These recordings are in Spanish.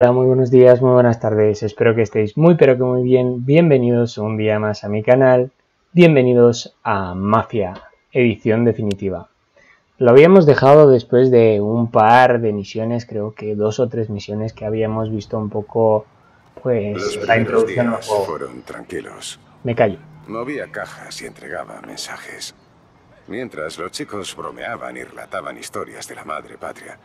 Hola, muy buenos días, muy buenas tardes, espero que estéis muy pero que muy bien. Bienvenidos un día más a mi canal, bienvenidos a Mafia, edición definitiva. Lo habíamos dejado después de un par de misiones, creo que 2 o 3 misiones que habíamos visto un poco, pues, la introducción al juego. Fueron tranquilos. Me callo. Movía cajas y entregaba mensajes. Mientras los chicos bromeaban y relataban historias de la madre patria,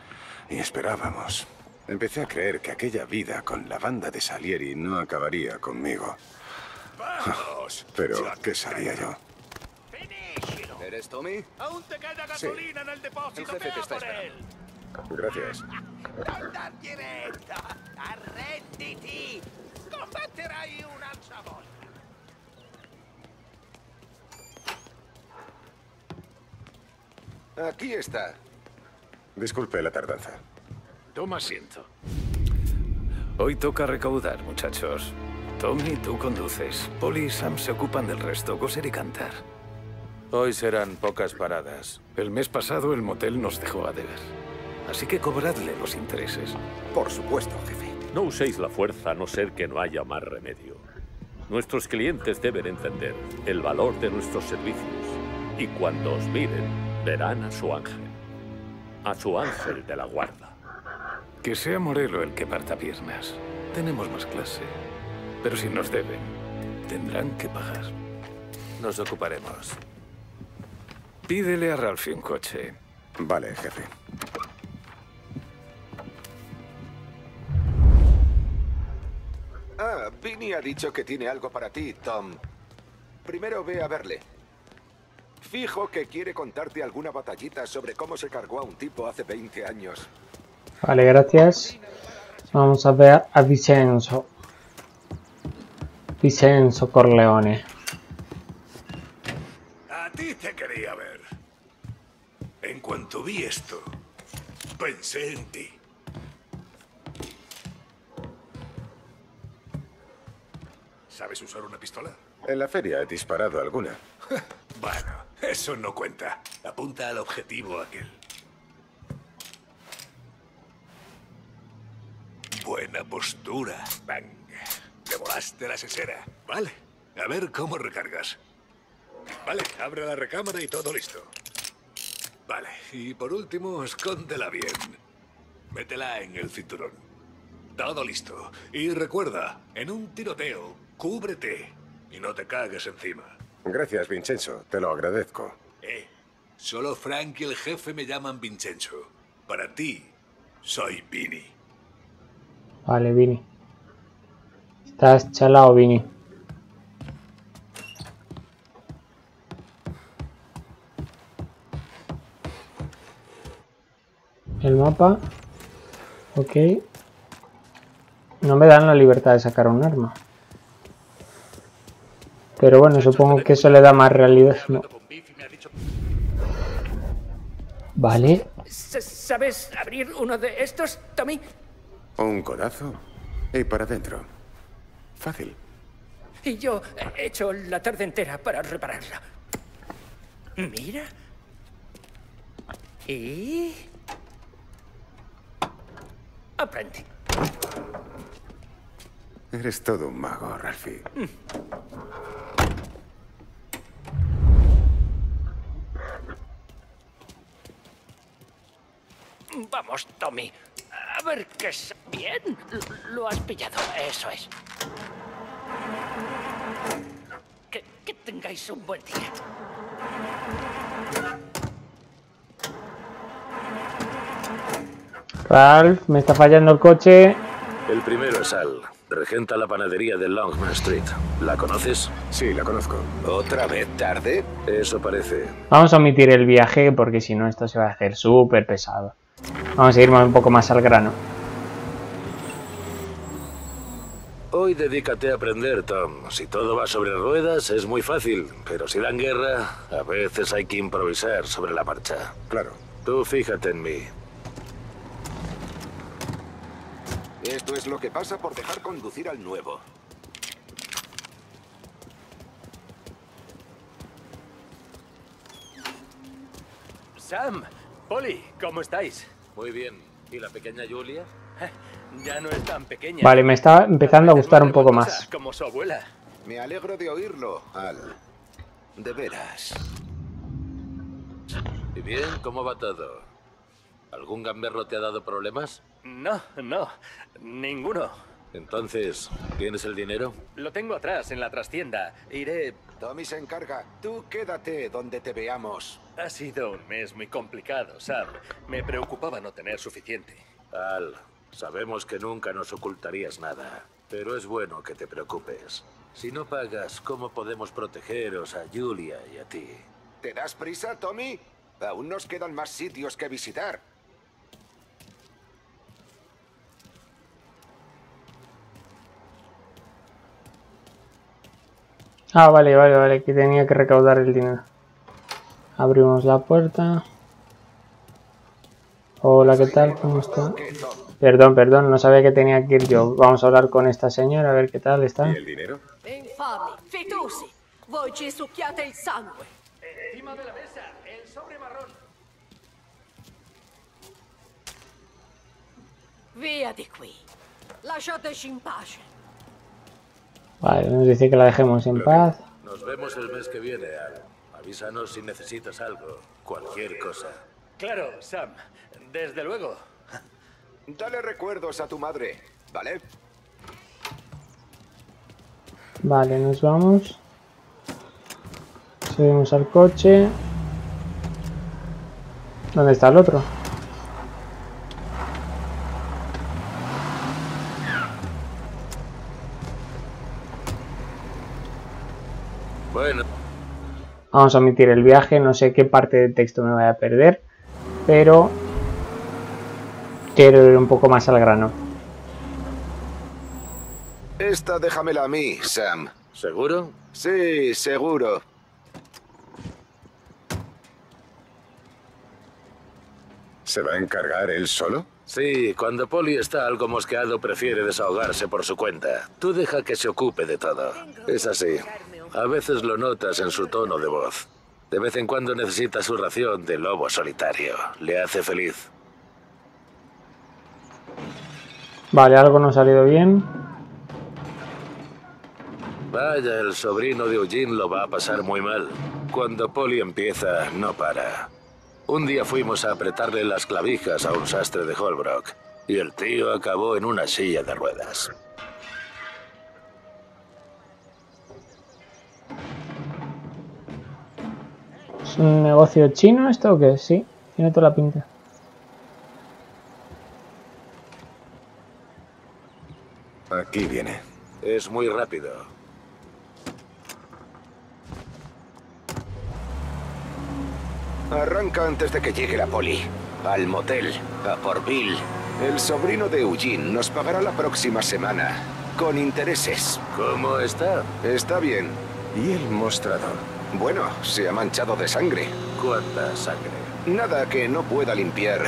y esperábamos. Empecé a creer que aquella vida con la banda de Salieri no acabaría conmigo. Pero, ¿qué sabía yo? ¿Eres Tommy? Aún te queda gasolina en el depósito. El jefe te está esperando. Gracias. Aquí está. Disculpe la tardanza. Toma asiento. Hoy toca recaudar, muchachos. Tommy, tú conduces. Polly y Sam se ocupan del resto, coser y cantar. Hoy serán pocas paradas. El mes pasado el motel nos dejó a deber. Así que cobradle los intereses. Por supuesto, jefe. No uséis la fuerza a no ser que no haya más remedio. Nuestros clientes deben entender el valor de nuestros servicios. Y cuando os miren, verán a su ángel. A su ángel de la guarda. Que sea Morello el que parta piernas. Tenemos más clase. Pero si nos deben, tendrán que pagar. Nos ocuparemos. Pídele a Ralphie un coche. Vale, jefe. Vinny ha dicho que tiene algo para ti, Tom. Primero ve a verle. Fijo que quiere contarte alguna batallita sobre cómo se cargó a un tipo hace 20 años. Vale, gracias. Vamos a ver a Vincenzo. Vincenzo Corleone. A ti te quería ver. En cuanto vi esto, pensé en ti. ¿Sabes usar una pistola? En la feria he disparado alguna. Bueno, eso no cuenta. Apunta al objetivo aquel. Buena postura. Bang. Te volaste la sesera. Vale. A ver cómo recargas. Vale, abre la recámara y todo listo. Vale. Y por último, escóndela bien. Métela en el cinturón. Todo listo. Y recuerda, en un tiroteo, cúbrete y no te cagues encima. Gracias, Vincenzo. Te lo agradezco. Solo Frank y el jefe me llaman Vincenzo. Para ti, soy Vinny. Vale, Vinny. Estás chalao, Vinny. El mapa. Ok. No me dan la libertad de sacar un arma. Pero bueno, supongo que eso le da más realidad. No. Vale. ¿Sabes abrir uno de estos, Tommy? Un codazo y para adentro. Fácil. Y yo he hecho la tarde entera para repararla. Mira. Y... aprendí. Eres todo un mago, Ralphie. Vamos, Tommy. A ver qué es. Bien, lo has pillado, eso es. Que tengáis un buen día. Ralph, me está fallando el coche. El primero es Al. Regenta la panadería de Longman Street. ¿La conoces? Sí, la conozco. ¿Otra vez tarde? Eso parece. Vamos a omitir el viaje porque si no esto se va a hacer súper pesado. Vamos a irnos un poco más al grano. Hoy dedícate a aprender, Tom. Si todo va sobre ruedas es muy fácil, pero si dan guerra, a veces hay que improvisar sobre la marcha. Claro. Tú fíjate en mí. Esto es lo que pasa por dejar conducir al nuevo. Sam. Polly, ¿cómo estáis? Muy bien. ¿Y la pequeña Julia? Ya no es tan pequeña. Vale, me está empezando a gustar un poco más. Como su abuela. Me alegro de oírlo, Al. De veras. ¿Y bien? ¿Cómo va todo? ¿Algún gamberro te ha dado problemas? No, no. Ninguno. Entonces, ¿tienes el dinero? Lo tengo atrás, en la trastienda. Iré... Tommy se encarga. Tú quédate donde te veamos. Ha sido un mes muy complicado, Sam. Me preocupaba no tener suficiente. Al, sabemos que nunca nos ocultarías nada. Pero es bueno que te preocupes. Si no pagas, ¿cómo podemos protegeros a Julia y a ti? ¿Te das prisa, Tommy? Aún nos quedan más sitios que visitar. Ah, vale, vale, vale, que tenía que recaudar el dinero. Abrimos la puerta. Hola, ¿qué tal? ¿Cómo está? Perdón, perdón, no sabía que tenía que ir yo. Vamos a hablar con esta señora, a ver qué tal está. ¿Y el dinero? Infame, fitosi, voi ci succhiate il sangue. Encima de la mesa, el sobre marrón. Via di qui. Lasciateci in pace. Vale, nos dice que la dejemos en paz. Nos vemos el mes que viene, Al. Avísanos si necesitas algo, cualquier cosa. Claro, Sam, desde luego. Dale recuerdos a tu madre, ¿vale? Vale, nos vamos. Subimos al coche. ¿Dónde está el otro? Bueno. Vamos a omitir el viaje, no sé qué parte del texto me voy a perder, pero quiero ir un poco más al grano. Esta déjamela a mí, Sam. ¿Seguro? Sí, seguro. ¿Se va a encargar él solo? Sí, cuando Polly está algo mosqueado prefiere desahogarse por su cuenta. Tú deja que se ocupe de todo. Es así. A veces lo notas en su tono de voz. De vez en cuando necesita su ración de lobo solitario. Le hace feliz. Vale, algo no ha salido bien. Vaya, el sobrino de Eugene lo va a pasar muy mal. Cuando Polly empieza, no para. Un día fuimos a apretarle las clavijas a un sastre de Holbrook. Y el tío acabó en una silla de ruedas. ¿Es un negocio chino esto o qué? Sí, tiene toda la pinta. Aquí viene. Es muy rápido. Arranca antes de que llegue la poli. Al motel, a por Bill. El sobrino de Eugene nos pagará la próxima semana. Con intereses. ¿Cómo está? Está bien. ¿Y el mostrador? Bueno, se ha manchado de sangre. ¿Cuánta sangre? Nada que no pueda limpiar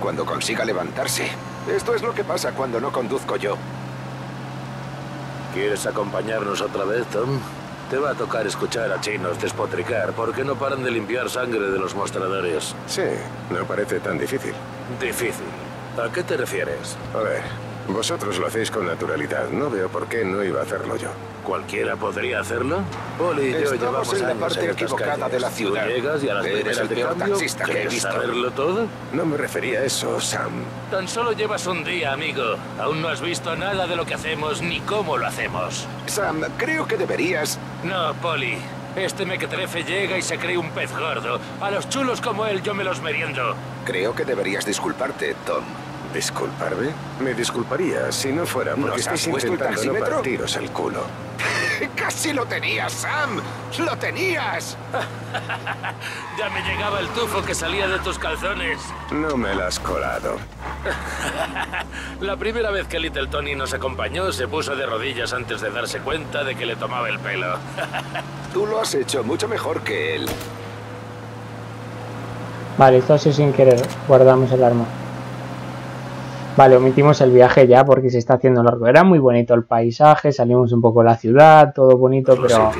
cuando consiga levantarse. Esto es lo que pasa cuando no conduzco yo. ¿Quieres acompañarnos otra vez, Tom? Te va a tocar escuchar a chinos despotricar porque no paran de limpiar sangre de los mostradores. Sí, no parece tan difícil. Difícil. ¿A qué te refieres? A ver, vosotros lo hacéis con naturalidad. No veo por qué no iba a hacerlo yo. ¿Cualquiera podría hacerlo? Poli y yo llevamos en la parte equivocada de la ciudad. Llegas y a las primeras de cambio, ¿quieres saberlo todo? No me refería a eso, Sam. Tan solo llevas un día, amigo. Aún no has visto nada de lo que hacemos ni cómo lo hacemos. Sam, creo que deberías... No, Poli. Este mequetrefe llega y se cree un pez gordo. A los chulos como él yo me los meriendo. Creo que deberías disculparte, Tom. ¿Disculparme? Me disculparía si no fuera porque estáis intentando no partiros el culo. ¡Casi lo tenías, Sam! ¡Lo tenías! Ya me llegaba el tufo que salía de tus calzones. No me lo has colado. La primera vez que Little Tony nos acompañó, se puso de rodillas antes de darse cuenta de que le tomaba el pelo. Tú lo has hecho mucho mejor que él. Vale, esto ha sido sin querer. Guardamos el arma. Vale, omitimos el viaje ya porque se está haciendo largo. Era muy bonito el paisaje, salimos un poco de la ciudad, todo bonito, pero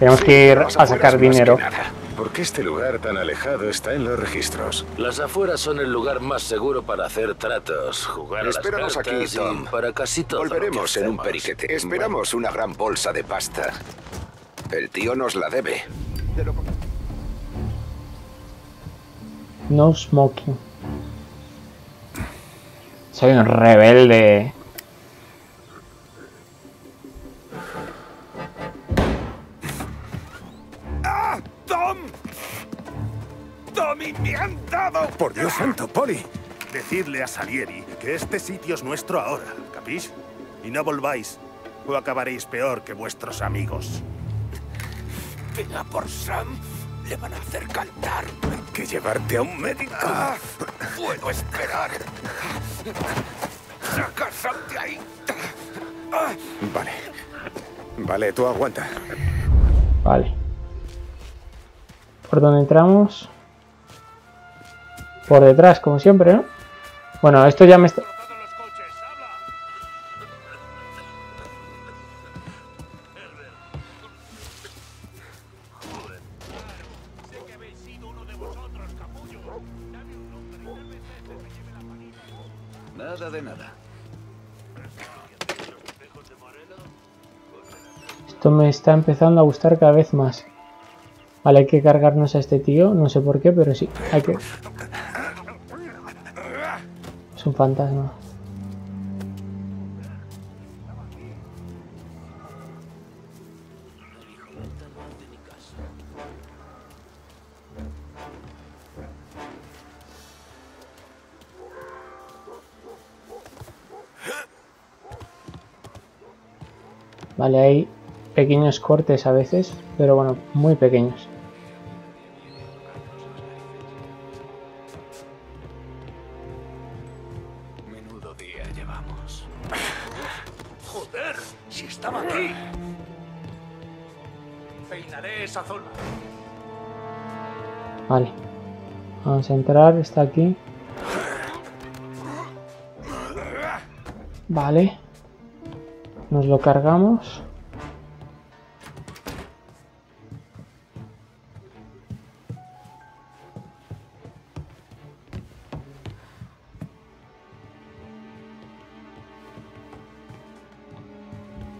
tenemos que ir a sacar dinero. por qué este lugar tan alejado está en los registros. Las afueras son el lugar más seguro para hacer tratos, jugar a las cartas aquí, Tom. Para casi todo. Volveremos en un periquete. Esperamos una gran bolsa de pasta. El tío nos la debe. No smoking. Soy un rebelde. ¡Me han dado! ¡Por Dios santo, Polly! Decidle a Salieri que este sitio es nuestro ahora, ¿capís? Y no volváis, o acabaréis peor que vuestros amigos. Venga por Sam, le van a hacer cantar. Hay que llevarte a un médico. Ah, puedo esperar. ¡Saca a Sam de ahí! Ah. Vale. Vale, tú aguanta. Vale. ¿Por dónde entramos? Por detrás, como siempre, ¿no? Bueno, esto ya me está... Nada de nada. Esto me está empezando a gustar cada vez más. Vale, hay que cargarnos a este tío. No sé por qué, pero sí. Hay que... Es un fantasma. Vale, hay pequeños cortes a veces, pero bueno, muy pequeños. Vale, vamos a entrar, está aquí. Vale, nos lo cargamos.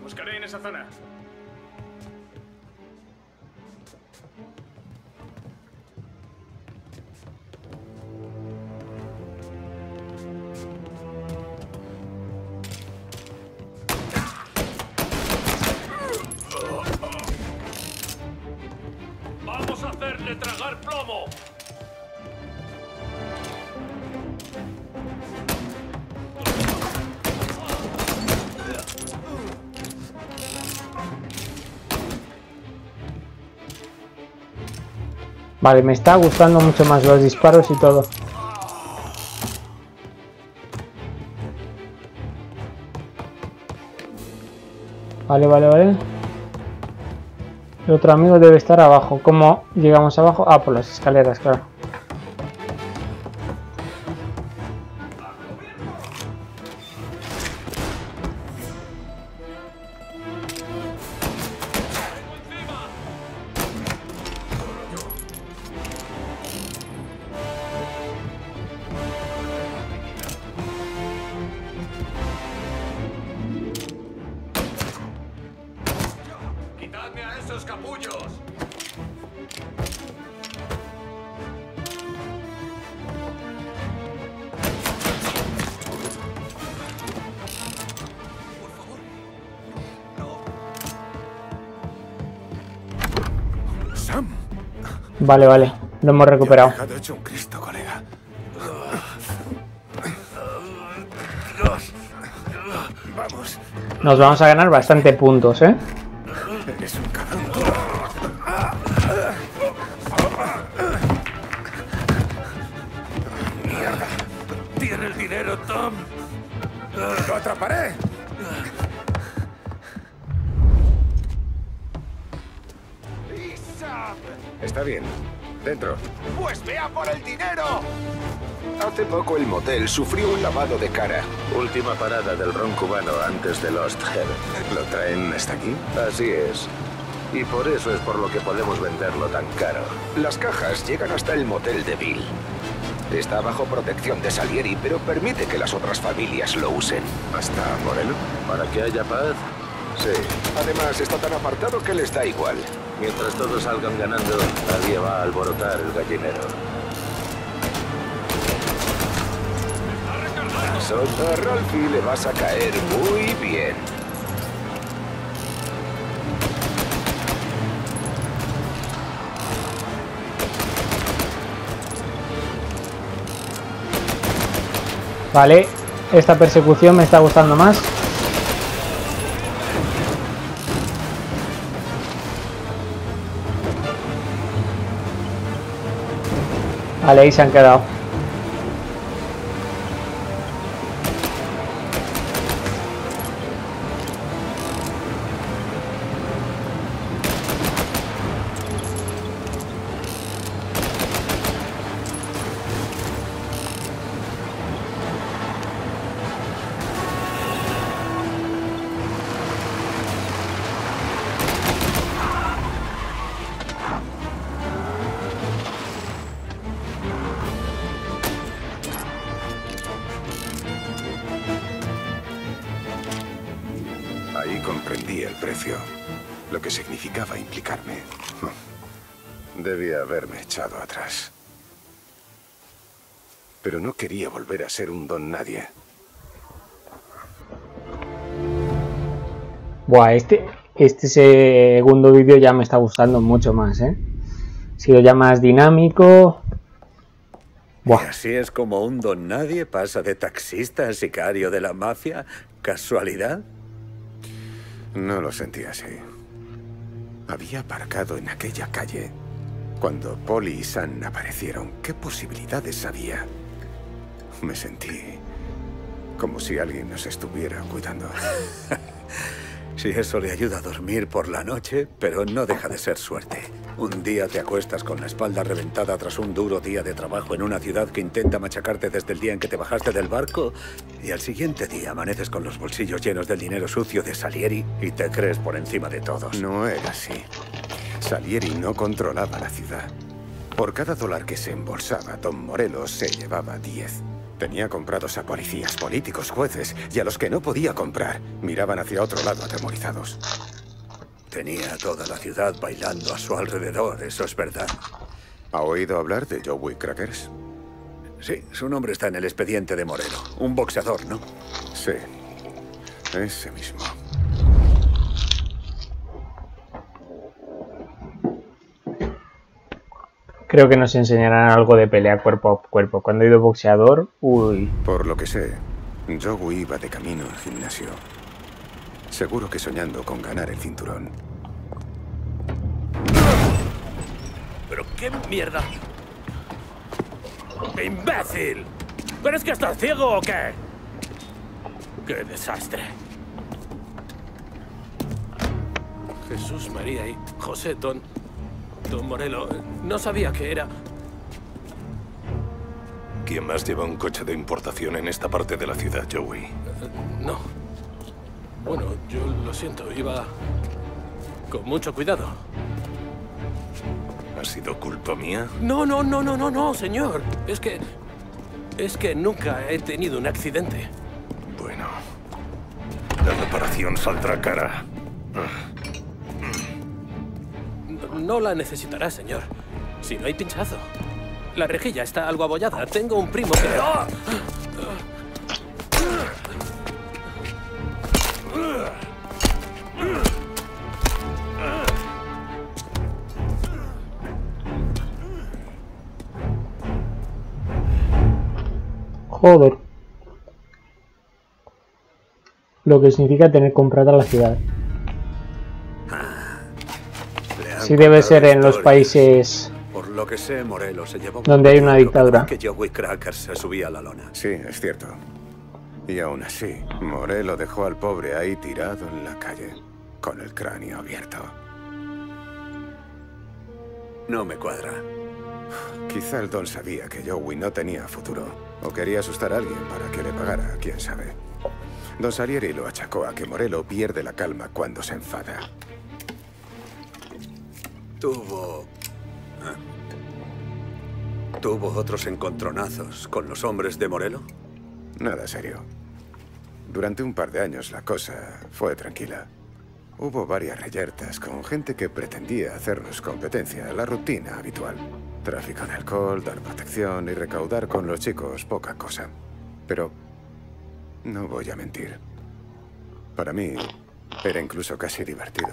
Buscaré en esa zona. Vale, me está gustando mucho más los disparos y todo. Vale, vale, vale. El otro amigo debe estar abajo. ¿Cómo llegamos abajo? Ah, por las escaleras, claro. Vale, vale, lo hemos recuperado. Nos vamos a ganar bastante puntos, ¿eh? Tiene el dinero, Tom. Lo atraparé. Está bien. Dentro. Pues vea por el dinero. Hace poco el motel sufrió un lavado de cara. Última parada del ron cubano antes de Lost Heaven. ¿Lo traen hasta aquí? Así es. Y por eso es por lo que podemos venderlo tan caro. Las cajas llegan hasta el motel de Bill. Está bajo protección de Salieri, pero permite que las otras familias lo usen. ¿Hasta Morello? ¿Para que haya paz? Sí. Además, está tan apartado que les da igual. Mientras todos salgan ganando, nadie va a alborotar el gallinero. A Ralphie le vas a caer muy bien. Vale, esta persecución me está gustando más. Vale, ahí se han quedado. Comprendí el precio, lo que significaba implicarme. Debía haberme echado atrás. Pero no quería volver a ser un don nadie. Buah, este segundo vídeo ya me está gustando mucho más, ¿eh? Ha sido ya más dinámico. Buah. Y así es como un don nadie pasa de taxista a sicario de la mafia. ¿Casualidad? No lo sentía así. Había aparcado en aquella calle cuando Polly y San aparecieron. ¿Qué posibilidades había? Me sentí como si alguien nos estuviera cuidando. Si eso le ayuda a dormir por la noche, pero no deja de ser suerte. Un día te acuestas con la espalda reventada tras un duro día de trabajo en una ciudad que intenta machacarte desde el día en que te bajaste del barco, y al siguiente día amaneces con los bolsillos llenos del dinero sucio de Salieri y te crees por encima de todos. No era así. Salieri no controlaba la ciudad. Por cada dólar que se embolsaba, don Morello se llevaba 10. Tenía comprados a policías, políticos, jueces, y a los que no podía comprar miraban hacia otro lado atemorizados. Tenía toda la ciudad bailando a su alrededor, eso es verdad. ¿Ha oído hablar de Joey Crackers? Sí, su nombre está en el expediente de Morello. Un boxeador, ¿no? Sí, ese mismo. Creo que nos enseñarán algo de pelea cuerpo a cuerpo. Cuando he ido boxeador, uy. Por lo que sé, Joey iba de camino al gimnasio. Seguro que soñando con ganar el cinturón. ¿Pero qué mierda? ¡Imbécil! ¿Pero es que estás ciego o qué? ¡Qué desastre! Jesús, María y José, Don Morello, no sabía qué era. ¿Quién más lleva un coche de importación en esta parte de la ciudad, Joey? No. Bueno, yo lo siento, iba con mucho cuidado. ¿Ha sido culpa mía? No, señor. Es que nunca he tenido un accidente. Bueno, la reparación saldrá cara. No la necesitará, señor. Si no hay pinchazo. La rejilla está algo abollada. Tengo un primo que... ¡Oh! Joder. Lo que significa tener comprada la ciudad. Sí, debe ser en los países por lo que sé, Morello se llevó donde hay una dictadura. Que Joey Crackers se subía a la lona. Sí, es cierto. Y aún así, Morello dejó al pobre ahí tirado en la calle, con el cráneo abierto. No me cuadra. Quizá el don sabía que Joey no tenía futuro, o quería asustar a alguien para que le pagara, quién sabe. Don Salieri lo achacó a que Morello pierde la calma cuando se enfada. ¿Tuvo otros encontronazos con los hombres de Morello? Nada serio. Durante un par de años la cosa fue tranquila. Hubo varias reyertas con gente que pretendía hacernos competencia, la rutina habitual. Tráfico de alcohol, dar protección y recaudar con los chicos, poca cosa. Pero no voy a mentir. Para mí era incluso casi divertido.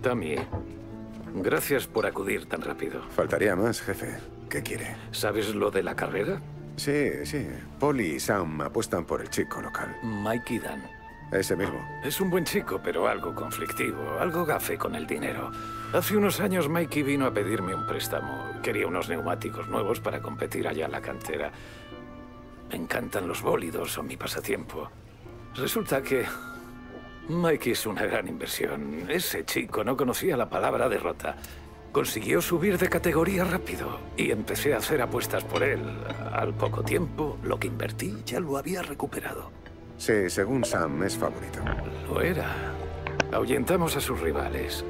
Tommy, gracias por acudir tan rápido. Faltaría más, jefe. ¿Qué quiere? ¿Sabes lo de la carrera? Sí, sí. Polly y Sam apuestan por el chico local. Mikey Dan. Ese mismo. Es un buen chico, pero algo conflictivo, algo gafe con el dinero. Hace unos años Mikey vino a pedirme un préstamo. Quería unos neumáticos nuevos para competir allá en la cantera. Me encantan los bólidos, son mi pasatiempo. Resulta que Mikey es una gran inversión. Ese chico no conocía la palabra derrota. Consiguió subir de categoría rápido y empecé a hacer apuestas por él. Al poco tiempo, lo que invertí ya lo había recuperado. Sí, según Sam, es favorito. Lo era. Ahuyentamos a sus rivales.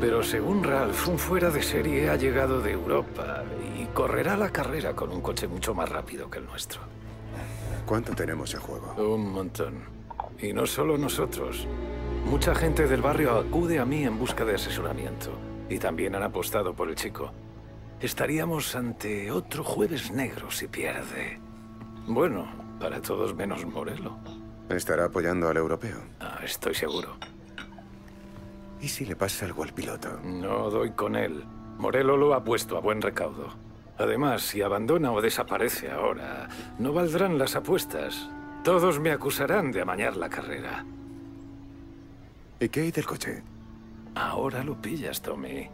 Pero según Ralph, un fuera de serie ha llegado de Europa y correrá la carrera con un coche mucho más rápido que el nuestro. ¿Cuánto tenemos en juego? Un montón. Y no solo nosotros. Mucha gente del barrio acude a mí en busca de asesoramiento. Y también han apostado por el chico. Estaríamos ante otro jueves negro si pierde. Bueno, para todos menos Morello. ¿Estará apoyando al europeo? Ah, estoy seguro. ¿Y si le pasa algo al piloto? No doy con él. Morello lo ha puesto a buen recaudo. Además, si abandona o desaparece ahora, no valdrán las apuestas. Todos me acusarán de amañar la carrera. ¿Y qué hay del coche? Ahora lo pillas, Tommy.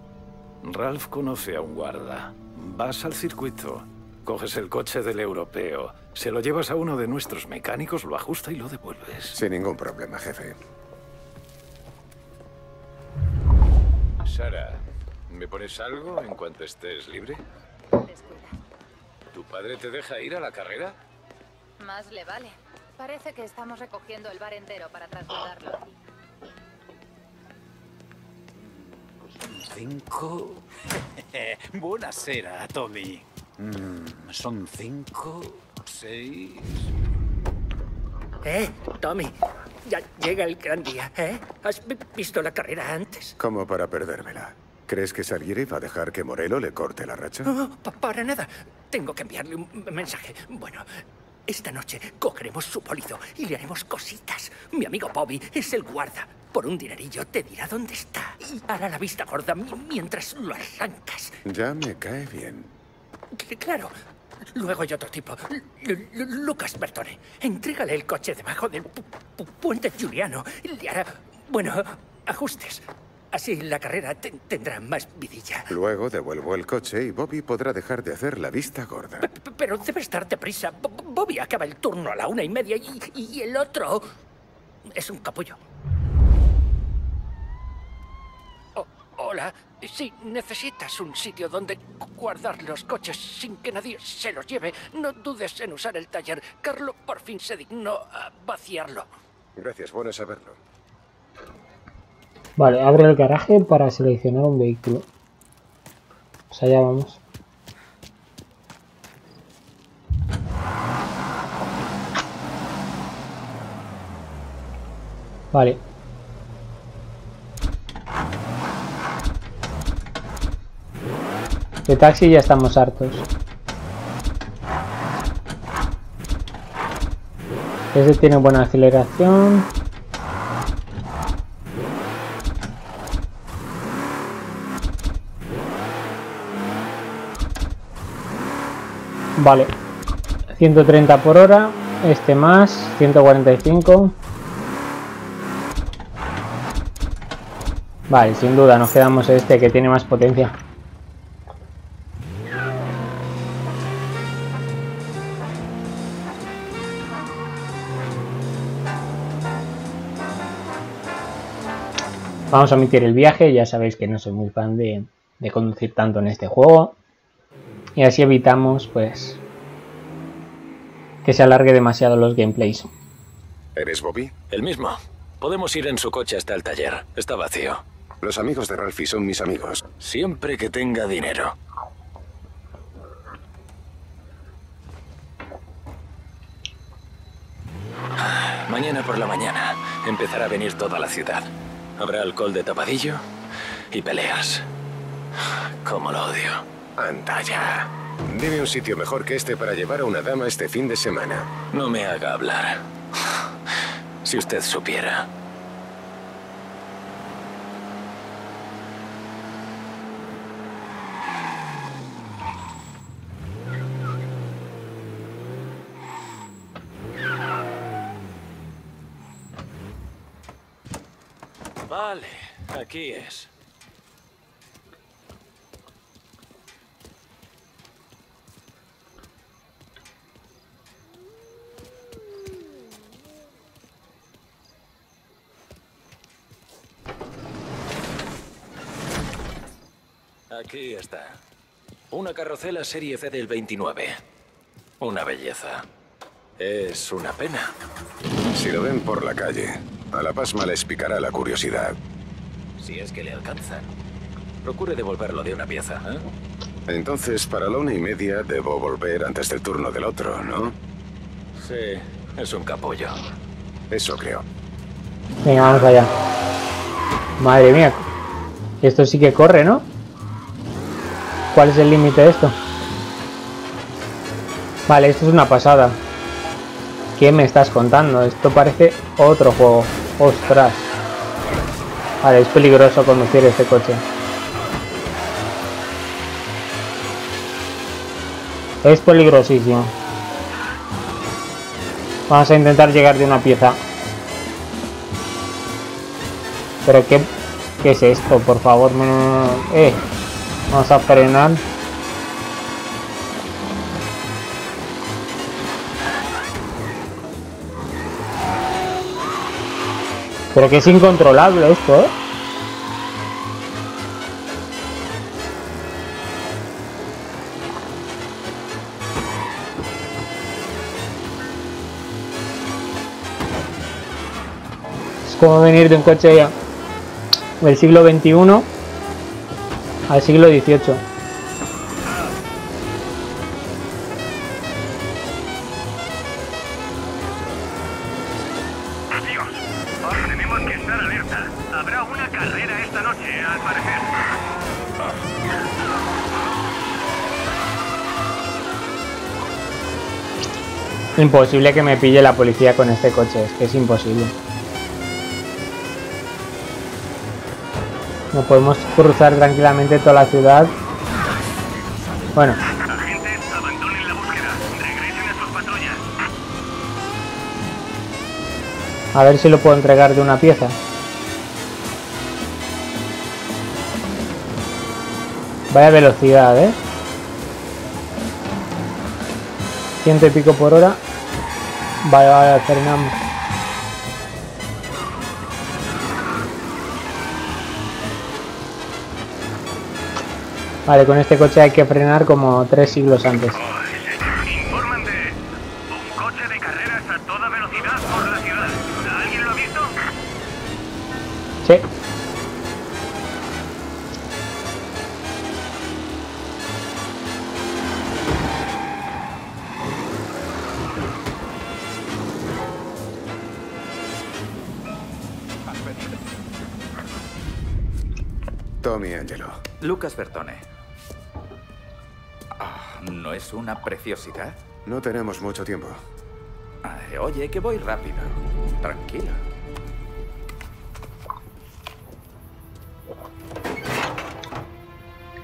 Ralph conoce a un guarda. Vas al circuito, coges el coche del europeo, se lo llevas a uno de nuestros mecánicos, lo ajusta y lo devuelves. Sin ningún problema, jefe. Sara, ¿me pones algo en cuanto estés libre? ¿Tu padre te deja ir a la carrera? Más le vale. Parece que estamos recogiendo el bar entero para trasladarlo. 5... Buenasera, Tommy. Son 5, 6... Tommy, ya llega el gran día, ¿eh? ¿Has visto la carrera antes? Como para perdérmela. ¿Crees que Salieri va a dejar que Morello le corte la racha? No, para nada. Tengo que enviarle un mensaje. Bueno, esta noche cogeremos su bólido y le haremos cositas. Mi amigo Bobby es el guarda. Por un dinerillo te dirá dónde está y hará la vista gorda mientras lo arrancas. Ya me cae bien. Claro. Luego hay otro tipo, Lucas Bertone. Entrégale el coche debajo del puente Giuliano. Le hará, bueno, ajustes. Así la carrera tendrá más vidilla. Luego devuelvo el coche y Bobby podrá dejar de hacer la vista gorda. Pero debes darte prisa. Bobby acaba el turno a la 1:30 y el otro es un capullo. Hola. Si necesitas un sitio donde guardar los coches sin que nadie se los lleve, no dudes en usar el taller. Carlo por fin se dignó a vaciarlo. Gracias, bueno saberlo. Vale, abre el garaje para seleccionar un vehículo. Pues allá vamos. Vale. De taxi ya estamos hartos. Este tiene buena aceleración. Vale, 130 por hora, este más, 145. Vale, sin duda nos quedamos este que tiene más potencia. Vamos a omitir el viaje, ya sabéis que no soy muy fan de conducir tanto en este juego. Y así evitamos, pues, que se alargue demasiado los gameplays. ¿Eres Bobby? El mismo. Podemos ir en su coche hasta el taller. Está vacío. Los amigos de Ralphie son mis amigos. Siempre que tenga dinero. Mañana por la mañana empezará a venir toda la ciudad. Habrá alcohol de tapadillo y peleas. Cómo lo odio. Anda ya. Dime un sitio mejor que este para llevar a una dama este fin de semana. No me haga hablar. Si usted supiera. Vale, aquí es. Aquí está. Una carrocela serie C del 29. Una belleza. Es una pena. Si lo ven por la calle, a la pasma les picará la curiosidad. Si es que le alcanzan. Procure devolverlo de una pieza, ¿eh? Entonces, para la 1:30 debo volver antes del turno del otro, ¿no? Sí, es un capullo. Eso creo. Venga, vamos allá. Madre mía. Esto sí que corre, ¿no? ¿Cuál es el límite de esto? Vale, esto es una pasada. ¿Qué me estás contando? Esto parece otro juego. ¡Ostras! Vale, es peligroso conducir este coche. Es peligrosísimo. Vamos a intentar llegar de una pieza. ¿Pero qué es esto? Por favor, vamos a frenar. Pero que es incontrolable esto, ¿eh? Es como venir de un coche del siglo XXI al siglo XVIII. Imposible que me pille la policía con este coche, es que es imposible. No podemos cruzar tranquilamente toda la ciudad. Bueno. Agentes, abandonen la búsqueda. Regresen a sus patrullas. A ver si lo puedo entregar de una pieza. Vaya velocidad, ¿eh? 100 y pico por hora. Vale, vale, frenamos. Vale, con este coche hay que frenar como 3 siglos antes. Informan de un coche de carreras a toda velocidad por la ciudad. ¿Alguien lo ha visto? Sí. Tommy Angelo. Lucas Bertone. Oh, ¿no es una preciosidad? No tenemos mucho tiempo. Ay, oye, que voy rápido. Tranquilo.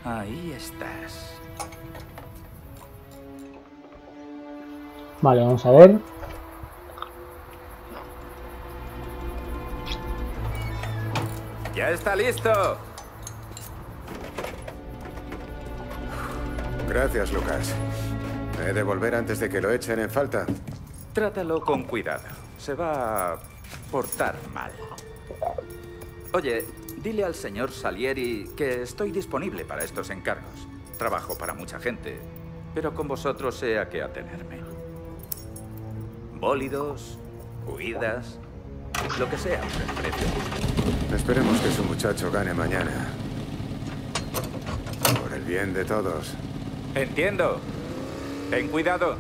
Ahí estás. Vale, vamos a ver. ¡Ya está listo! Gracias, Lucas. He de volver antes de que lo echen en falta. Trátalo con cuidado. Se va a portar mal. Oye, Dile al señor Salieri que estoy disponible para estos encargos. Trabajo para mucha gente, pero con vosotros sé a qué atenerme. Bólidos, huidas, lo que sea por el precio justo. Esperemos que su muchacho gane mañana. Por el bien de todos. Entiendo. Ten cuidado.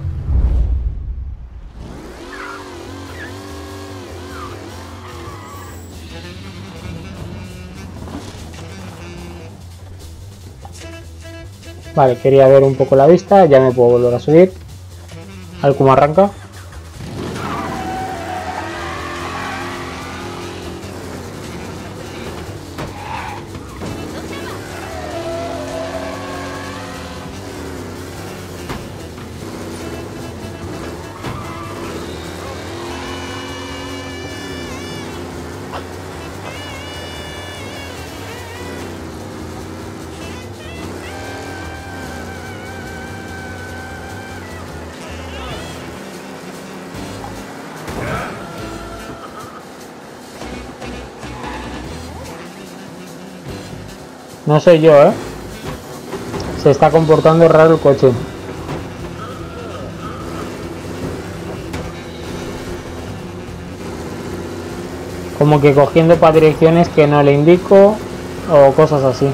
Vale, quería ver un poco la vista, ya me puedo volver a subir. A ver cómo arranca. No sé yo, ¿eh? Se está comportando raro el coche. Como que cogiendo para direcciones que no le indico o cosas así.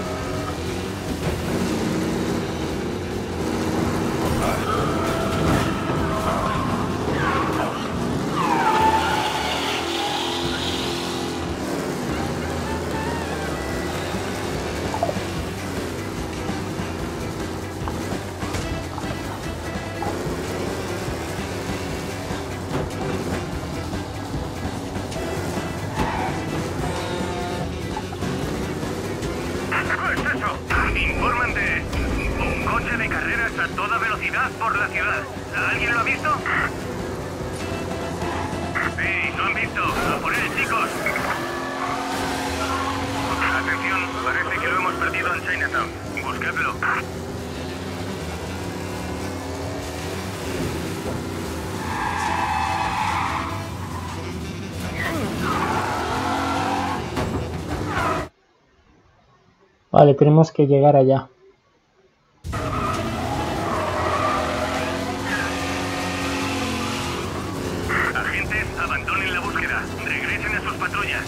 Vale, tenemos que llegar allá. Agentes, abandonen la búsqueda. Regresen a sus patrullas.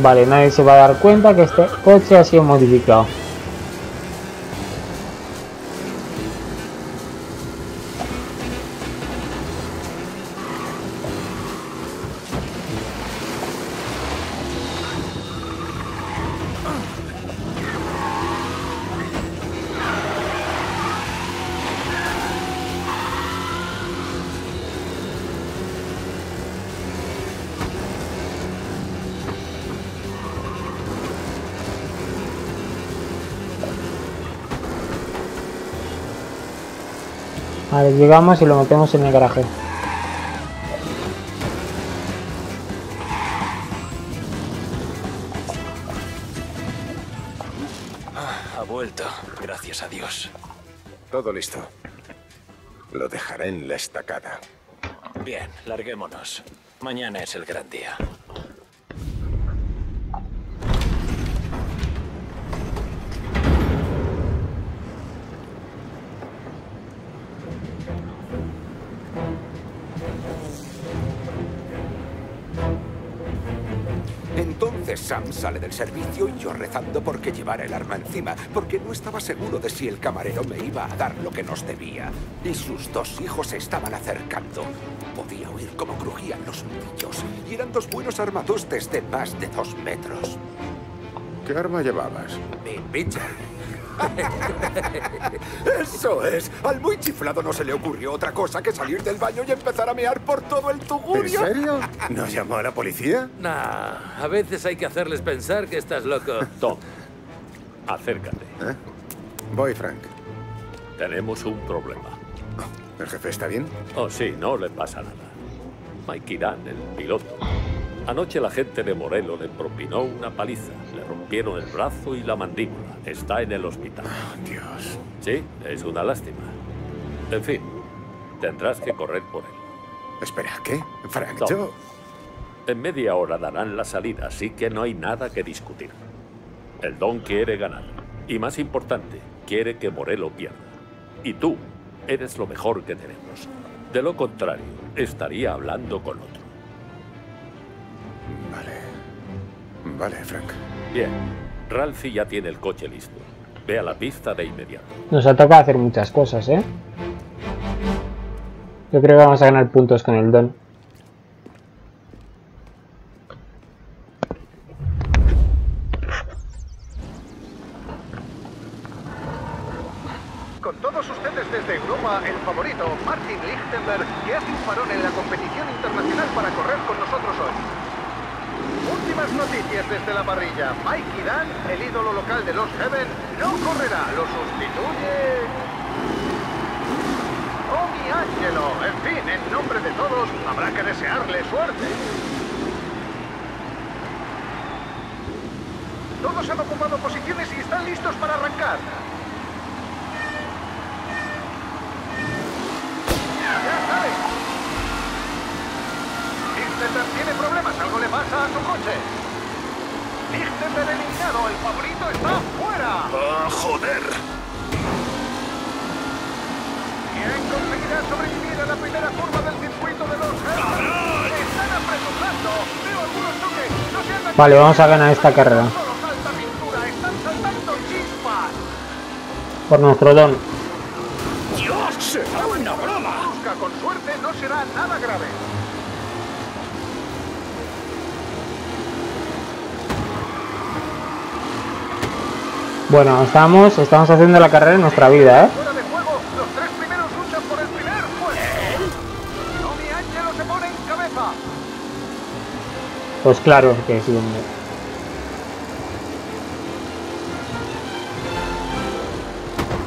Vale, nadie se va a dar cuenta que este coche ha sido modificado. Vale, llegamos y lo metemos en el garaje. Ha vuelto, gracias a Dios. Todo listo. Lo dejaré en la estacada. Bien, larguémonos. Mañana es el gran día. Sam sale del servicio y yo rezando porque llevara el arma encima, porque no estaba seguro de si el camarero me iba a dar lo que nos debía. Y sus dos hijos se estaban acercando. Podía oír cómo crujían los nudillos, y eran dos buenos armatostes de más de 2 metros. ¿Qué arma llevabas? Mi picha. Eso es. Al muy chiflado no se le ocurrió otra cosa que salir del baño y empezar a mear por todo el tugurio. ¿En serio? ¿No llamó a la policía? Nah, a veces hay que hacerles pensar que estás loco. Tom, acércate. ¿Eh? Voy, Frank. Tenemos un problema. ¿El jefe está bien? Oh, sí, no le pasa nada. Mikey Dan, el piloto, Anoche la gente de Morello le propinó una paliza. Le rompieron el brazo y la mandíbula. Está en el hospital. Oh, Dios. Sí, es una lástima. En fin, tendrás que correr por él. Espera, ¿qué? Frank, yo... En media hora darán la salida, así que no hay nada que discutir. El Don quiere ganar. Y más importante, quiere que Morello pierda. Y tú eres lo mejor que tenemos. De lo contrario, estaría hablando con otro. Vale. Vale, Frank. Bien. Ralphie ya tiene el coche listo. Ve a la pista de inmediato. Nos ha tocado hacer muchas cosas, ¿eh? Yo creo que vamos a ganar puntos con el Don. Con todos ustedes desde Europa, el favorito, Martin Lichtenberg, que hace un parón en la competición internacional para correr con nosotros hoy. Últimas noticias desde la parrilla. Mikey Dan, el ídolo local de Lost Heaven, no correrá. Lo sustituye... ¡Oh, mi Ángelo! En fin, en nombre de todos, habrá que desearle suerte. Todos han ocupado posiciones y están listos para arrancar. ¡Ya sale! Lichtenberg tiene problemas, algo le pasa a su coche. Lichtenberg eliminado, el favorito está fuera. ¡Ah, joder! Conseguirá sobrevivir a la primera curva del circuito de los Hermanos. Están apresurando. Veo algunos toques. No se han... Vale, vamos a ganar esta carrera. Solo falta pintura. Están saltando chispas. Por nuestro Don. Dios, será una broma. Busca con suerte, no será nada grave. Bueno, estamos haciendo la carrera en nuestra vida, ¿eh? Pues claro que sí, hombre.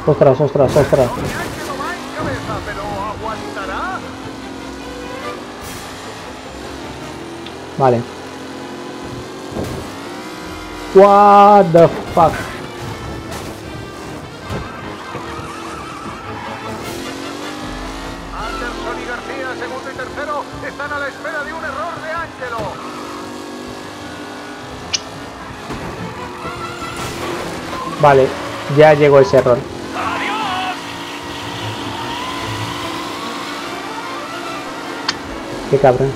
Ostras. Vale. What the fuck? Vale, ya llegó ese error. ¡Adiós! Qué cabrón.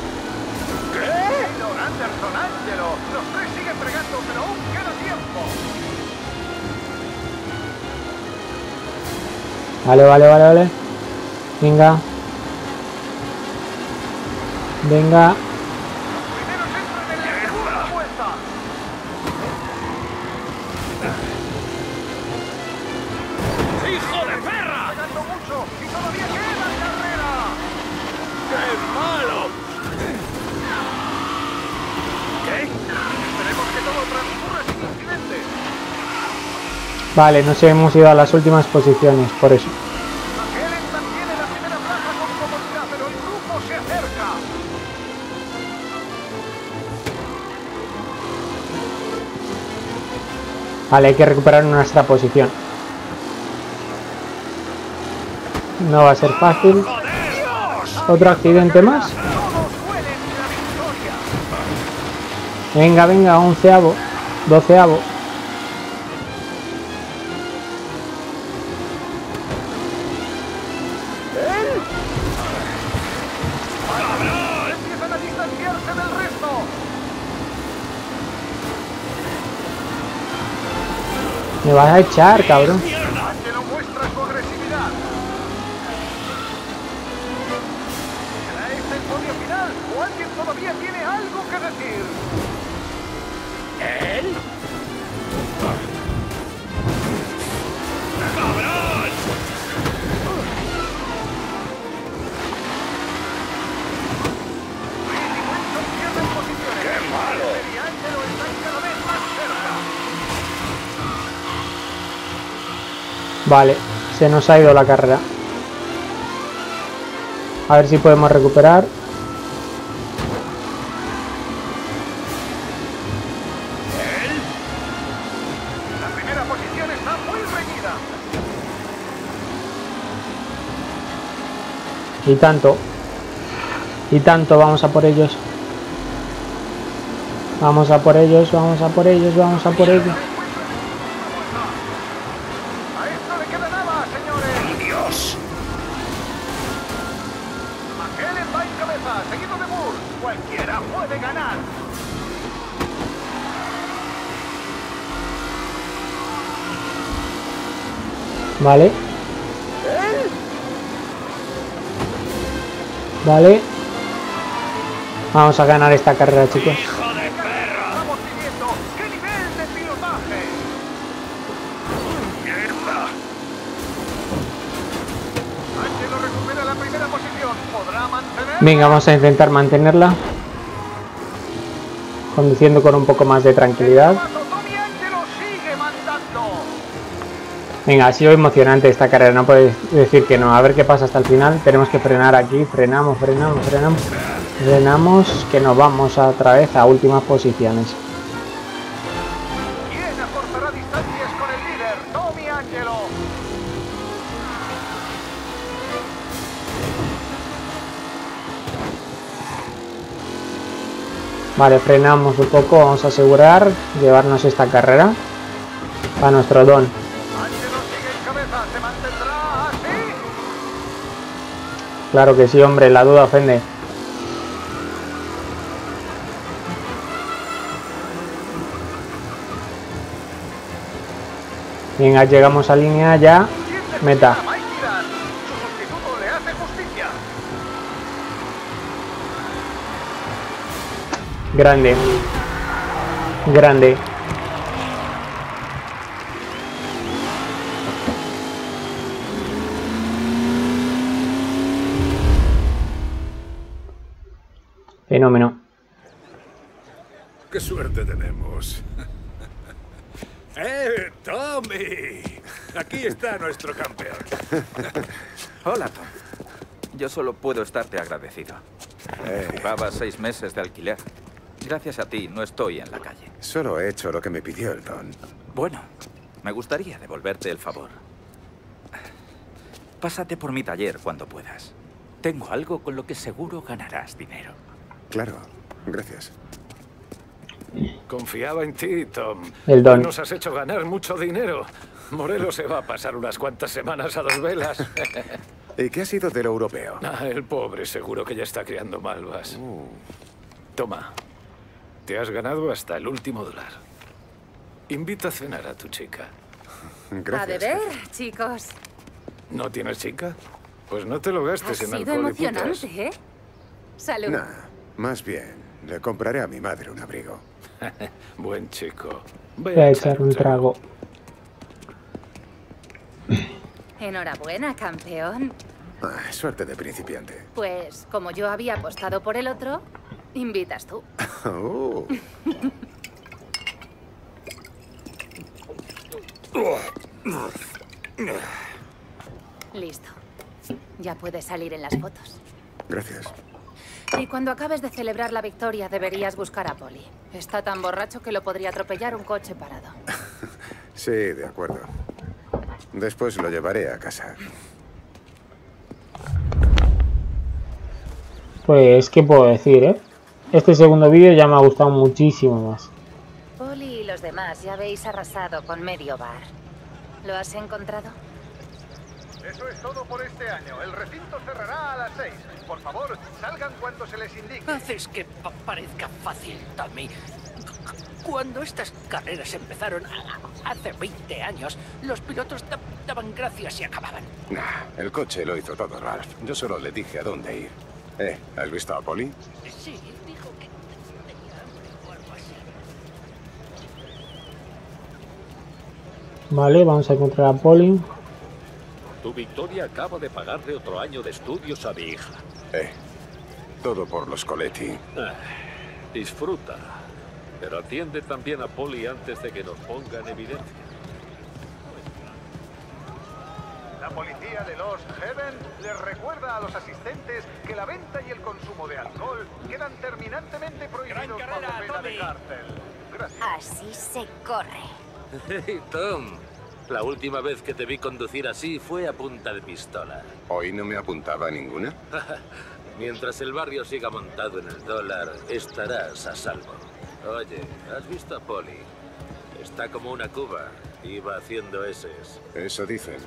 ¿Qué? Anderson, Ángelo, los tres siguen fregando, pero aún queda tiempo. Vale. Venga. Vale, nos hemos ido a las últimas posiciones, por eso. Vale, hay que recuperar nuestra posición. No va a ser fácil. Otro accidente más. Venga, 11avo, 12avo. Me vas a echar, cabrón. Ángelo muestra su agresividad. ¿Será este el podio final? ¿O alguien todavía tiene algo que decir? ¿Él? ¡Cabrón! ¡Qué malo! Ángelo está cada vez más cerca. Vale, se nos ha ido la carrera. A ver si podemos recuperar. Y tanto, vamos a por ellos. Vamos a por ellos, vamos a por ellos, vamos a por ellos. Vale. Vamos a ganar esta carrera, chicos. ¡Hijo de perra! Estamos viviendo. ¡Qué nivel de pilotaje! ¡Mierda! Ángelo recupera la primera posición. ¿Podrá mantener? Venga, vamos a intentar mantenerla. Conduciendo con un poco más de tranquilidad. Venga, ha sido emocionante esta carrera, no podéis decir que no. A ver qué pasa hasta el final. Tenemos que frenar aquí. Frenamos, que nos vamos otra vez a últimas posiciones. ¿Quién acortará distancias con el líder? Tommy Angelo. Vale, frenamos un poco. Vamos a asegurar llevarnos esta carrera a nuestro don. Claro que sí, hombre, la duda ofende. Venga, llegamos a línea ya. Meta. Grande. Grande. Fenómeno. ¡Qué suerte tenemos! ¡Eh, Tommy! Aquí está nuestro campeón. Hola, Tom. Yo solo puedo estarte agradecido. Llevaba 6 meses de alquiler. Gracias a ti no estoy en la calle. Solo he hecho lo que me pidió el Don. Bueno, me gustaría devolverte el favor. Pásate por mi taller cuando puedas. Tengo algo con lo que seguro ganarás dinero. Claro, gracias. Confiaba en ti, Tom. El Don. Nos has hecho ganar mucho dinero. Morello se va a pasar unas cuantas semanas a 2 velas. ¿Y qué ha sido del europeo? Ah, el pobre seguro que ya está creando malvas. Toma, te has ganado hasta el último $1. Invita a cenar a tu chica. Gracias. A beber, chicos. ¿No tienes chica? Pues no te lo gastes en alcohol. Ha sido emocionante, ¿eh? Salud. Nah. Más bien, le compraré a mi madre un abrigo. Buen chico. Voy a echar un trago. Enhorabuena, campeón. Ah, suerte de principiante. Pues, como yo había apostado por el otro, invitas tú. Listo. Ya puedes salir en las fotos. Gracias. Y cuando acabes de celebrar la victoria, deberías buscar a Polly. Está tan borracho que lo podría atropellar un coche parado. Sí, de acuerdo. Después lo llevaré a casa. Pues, ¿qué puedo decir, eh? Este segundo vídeo ya me ha gustado muchísimo más. Polly y los demás ya habéis arrasado con medio bar. ¿Lo has encontrado? Eso es todo por este año. El recinto cerrará a las 6. Por favor, salgan cuando se les indique. Haces que parezca fácil, Tommy. Cuando estas carreras empezaron hace 20 años, los pilotos daban gracias y acababan. Nah, el coche lo hizo todo, Ralph. Yo solo le dije a dónde ir. ¿Has visto a Polly? Sí, dijo que tenía hambre o algo así. Vale, vamos a encontrar a Polly. Tu victoria acaba de pagarle otro año de estudios a mi hija. Todo por los Coletti. Disfruta, pero atiende también a Polly antes de que nos ponga en evidencia. La policía de Lost Heaven les recuerda a los asistentes que la venta y el consumo de alcohol quedan terminantemente prohibidos bajo pena de cárcel. Gracias. Así se corre. Hey, Tom. La última vez que te vi conducir así fue a punta de pistola. ¿Hoy no me apuntaba a ninguna? Mientras el barrio siga montado en el dólar, estarás a salvo. Oye, ¿has visto a Polly? Está como una cuba. Iba haciendo eses. Eso dicen.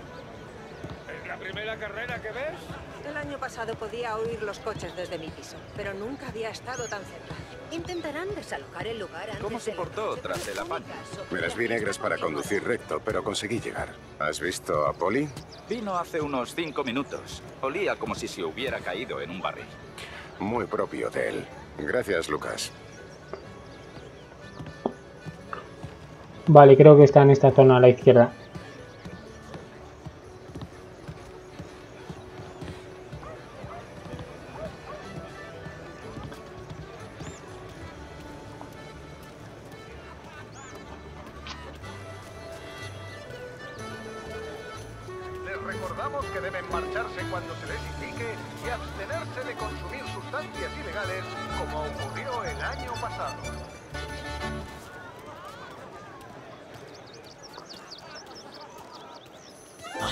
¿Es la primera carrera que ves? El año pasado podía oír los coches desde mi piso, pero nunca había estado tan cerca. Intentarán desalojar el lugar antes. ¿Cómo se portó tras el apaño? Me las vi negras para conducir recto, pero conseguí llegar. ¿Has visto a Polly? Vino hace unos 5 minutos. Olía como si se hubiera caído en un barril. Muy propio de él. Gracias, Lucas. Vale, creo que está en esta zona a la izquierda.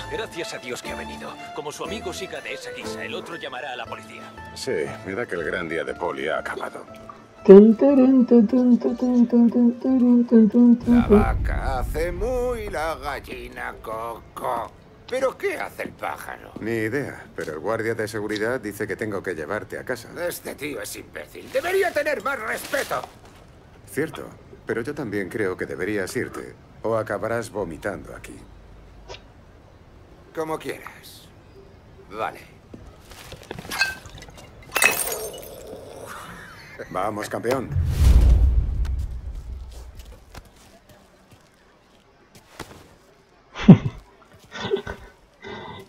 Gracias a Dios que ha venido. Como su amigo siga de esa guisa, el otro llamará a la policía. Sí, me da que el gran día de Polly ha acabado. La vaca hace mu y la gallina coco. ¿Pero qué hace el pájaro? Ni idea, pero el guardia de seguridad dice que tengo que llevarte a casa. Este tío es imbécil. ¡Debería tener más respeto! Cierto, pero yo también creo que deberías irte o acabarás vomitando aquí. Como quieras. Vale. Vamos, campeón.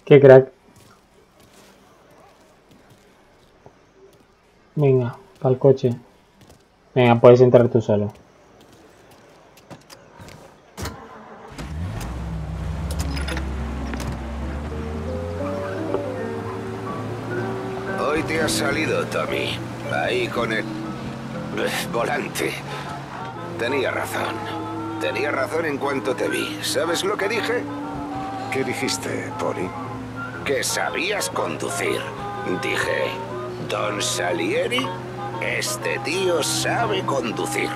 Qué crack. Venga, pa'l coche. Venga, puedes entrar tú solo. Te has salido, Tommy. Ahí con el volante. Tenía razón. Tenía razón en cuanto te vi. ¿Sabes lo que dije? ¿Qué dijiste, Polly? Que sabías conducir. Dije, don Salieri, este tío sabe conducir.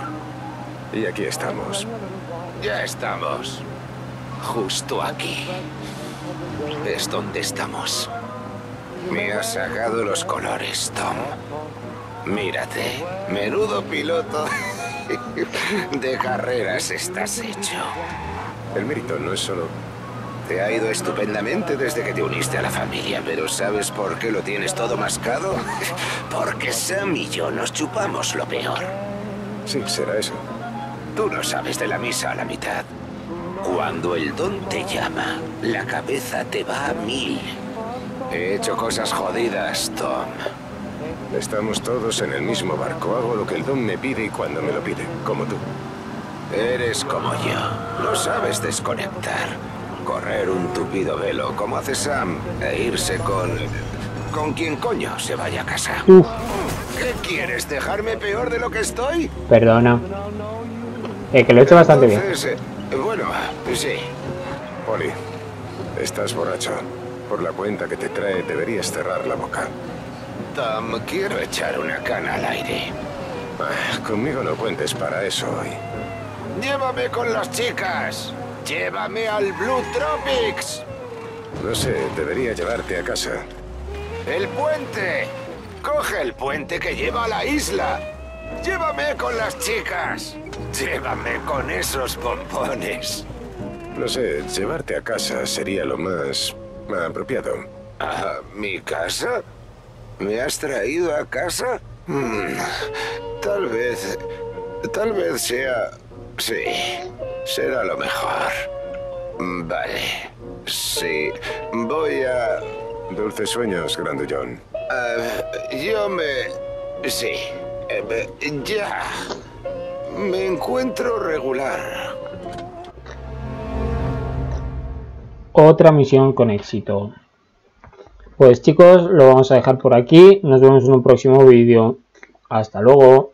Y aquí estamos. Ya estamos. Justo aquí. Es donde estamos. Me has sacado los colores, Tom. Mírate, menudo piloto de carreras estás hecho. El mérito no es solo... Te ha ido estupendamente desde que te uniste a la familia, pero ¿sabes por qué lo tienes todo mascado? Porque Sam y yo nos chupamos lo peor. Sí, será eso. Tú no sabes de la misa a la mitad. Cuando el don te llama, la cabeza te va a 1000. He hecho cosas jodidas, Tom. Estamos todos en el mismo barco. Hago lo que el don me pide y cuando me lo pide, como tú. Eres como yo. No sabes desconectar. Correr un tupido velo, como hace Sam, e irse con quien coño se vaya a casa. Uf. ¿Qué quieres? ¿Dejarme peor de lo que estoy? Perdona. Que lo he hecho bastante bien. Bueno, sí. Polly, estás borracho. Por la cuenta que te trae, deberías cerrar la boca. Tom, quiero echar una cana al aire. Ah, conmigo no cuentes para eso hoy. ¡Llévame con las chicas! ¡Llévame al Blue Tropics! No sé, debería llevarte a casa. ¡El puente! ¡Coge el puente que lleva a la isla! ¡Llévame con las chicas! ¡Llévame con esos pompones! No sé, llevarte a casa sería lo más... apropiado. ¿A mi casa? ¿Me has traído a casa? Tal vez sea... Sí, será lo mejor. Vale. Sí, voy a... Dulces sueños, grandullón. Sí, ya. Me encuentro regular. Otra misión con éxito. Pues chicos, lo vamos a dejar por aquí. Nos vemos en un próximo vídeo. Hasta luego.